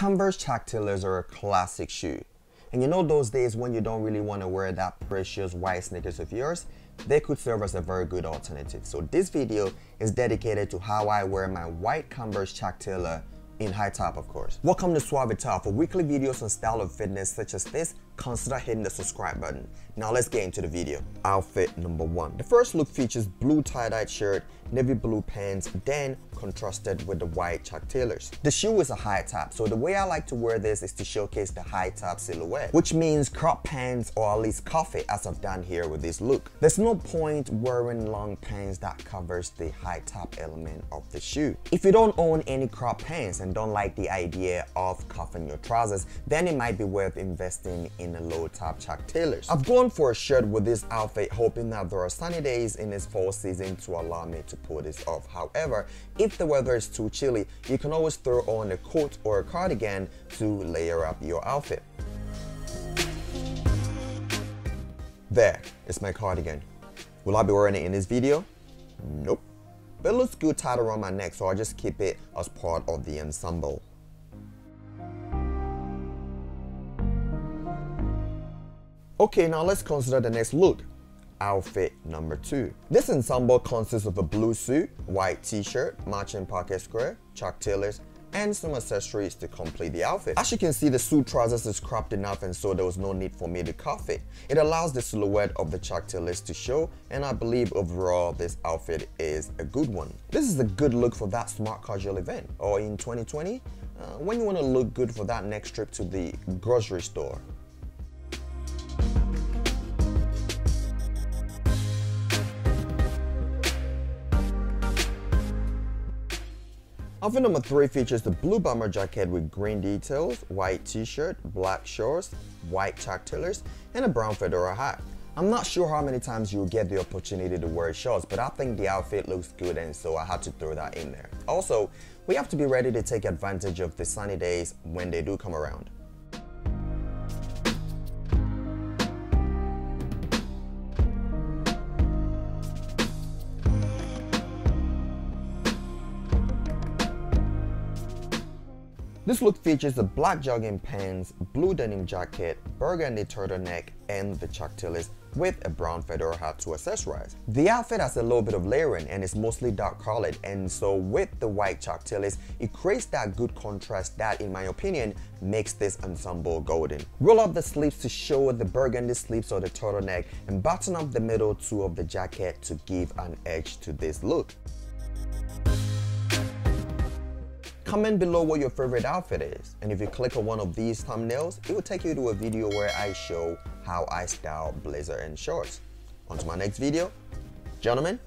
Converse Chuck Taylors are a classic shoe. And you know those days when you don't really want to wear that precious white sneakers of yours, they could serve as a very good alternative. So this video is dedicated to how I wear my white Converse Chuck Taylor in high top, of course. Welcome to Suave Et Al. For weekly videos on style and fitness such as this, consider hitting the subscribe button. Now let's get into the video. Outfit number one. The first look features blue tie-dye shirt, navy blue pants, then contrasted with the white Chuck Taylors. The shoe is a high top, so the way I like to wear this is to showcase the high top silhouette, which means crop pants or at least cuffy as I've done here with this look. There's no point wearing long pants that covers the high top element of the shoe. If you don't own any crop pants and don't like the idea of cuffing your trousers, then it might be worth investing in the low top Chuck Taylors. I've gone for a shirt with this outfit hoping that there are sunny days in this fall season to allow me to pull this off. However, if the weather is too chilly, you can always throw on a coat or a cardigan to layer up your outfit. There is my cardigan. Will I be wearing it in this video? Nope. But it looks good tied around my neck, so I'll just keep it as part of the ensemble. Okay, now let's consider the next look. Outfit number two. This ensemble consists of a blue suit, white t-shirt, matching pocket square, Chuck Taylors, and some accessories to complete the outfit. As you can see, the suit trousers is cropped enough, and so there was no need for me to cuff it. It allows the silhouette of the Chuck Taylors to show, and I believe overall this outfit is a good one. This is a good look for that smart casual event, or in 2020, when you want to look good for that next trip to the grocery store. Outfit number three features the blue bomber jacket with green details, white t-shirt, black shorts, white Chuck Taylors, and a brown fedora hat. I'm not sure how many times you'll get the opportunity to wear shorts, but I think the outfit looks good, and so I had to throw that in there. Also, we have to be ready to take advantage of the sunny days when they do come around. This look features the black jogging pants, blue denim jacket, burgundy turtleneck, and the Chuck Taylors with a brown fedora hat to accessorize. The outfit has a little bit of layering and is mostly dark colored, and so with the white Chuck Taylors, it creates that good contrast that, in my opinion, makes this ensemble golden. Roll up the sleeves to show the burgundy sleeves or the turtleneck, and button up the middle two of the jacket to give an edge to this look. Comment below what your favorite outfit is, and if you click on one of these thumbnails, it will take you to a video where I show how I style blazer and shorts. On to my next video. Gentlemen,